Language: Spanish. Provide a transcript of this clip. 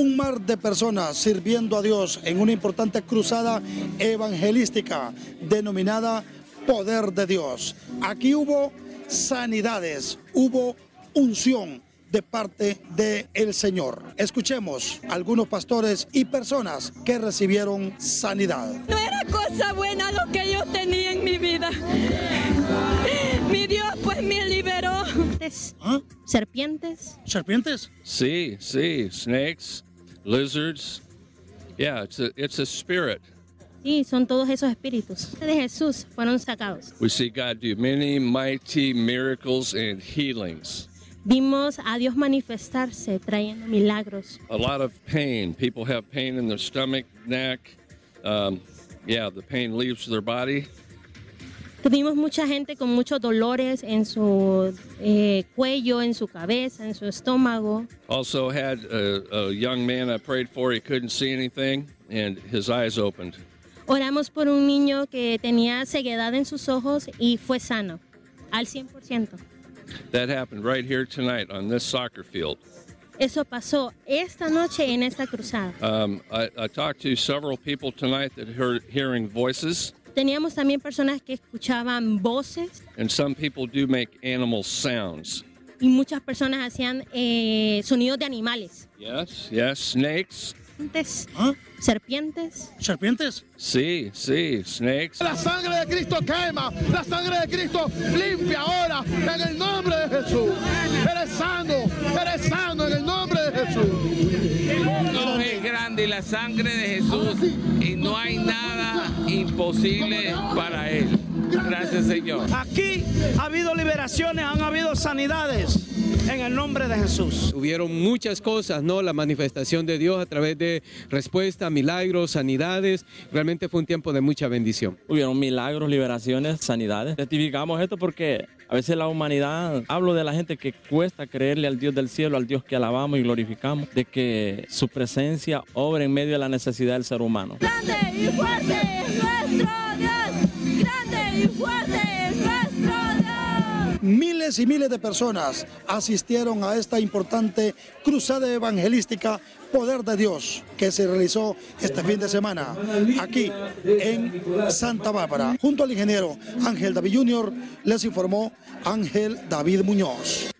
un mar de personas sirviendo a Dios en una importante cruzada evangelística denominada Poder de Dios. Aquí hubo sanidades, hubo unción de parte del Señor. Escuchemos a algunos pastores y personas que recibieron sanidad. No era cosa buena lo que yo tenía en mi vida. Mi Dios pues me liberó. ¿Ah? ¿Serpientes? ¿Serpientes? Sí, sí, snakes, lizards. Yeah, it's a spirit. Sí, son todos esos espíritus de Jesús fueron sacados. We see God do many mighty miracles and healings. Vimos a Dios manifestarse trayendo milagros. A lot of pain. People have pain in their stomach, neck. Yeah, the pain leaves their body. Tuvimos mucha gente con muchos dolores en su cuello, en su cabeza, en su estómago. Also had a young man I prayed for. He couldn't see anything, and his eyes opened. Oramos por un niño que tenía ceguedad en sus ojos y fue sano, al 100%. That happened right here tonight on this soccer field. Eso pasó esta noche en esta cruzada. I talked to several people tonight that heard hearing voices. Teníamos también personas que escuchaban voces. And some people do make animal sounds. Y muchas personas hacían sonidos de animales. Yes, snakes. ¿Ah? ¿Serpientes? ¿Serpientes? Sí, sí, snakes. La sangre de Cristo quema, la sangre de Cristo limpia ahora en el nombre de Jesús. Eres sano en el nombre de Jesús. Dios es grande y la sangre de Jesús y no hay nada imposible para Él. Gracias, Señor. Aquí ha habido liberaciones, han habido sanidades en el nombre de Jesús. Hubieron muchas cosas, ¿no? La manifestación de Dios a través de respuesta, milagros, sanidades. Realmente fue un tiempo de mucha bendición. Hubieron milagros, liberaciones, sanidades. Testificamos esto porque a veces la humanidad, hablo de la gente que cuesta creerle al Dios del cielo, al Dios que alabamos y glorificamos, de que su presencia obra en medio de la necesidad del ser humano. Grande y fuerte es nuestro Dios, grande y fuerte es nuestro Dios. Miles y miles de personas asistieron a esta importante cruzada evangelística Poder de Dios, que se realizó este fin de semana aquí en Santa Bárbara. Junto al ingeniero Ángel David Jr., les informó Ángel David Muñoz.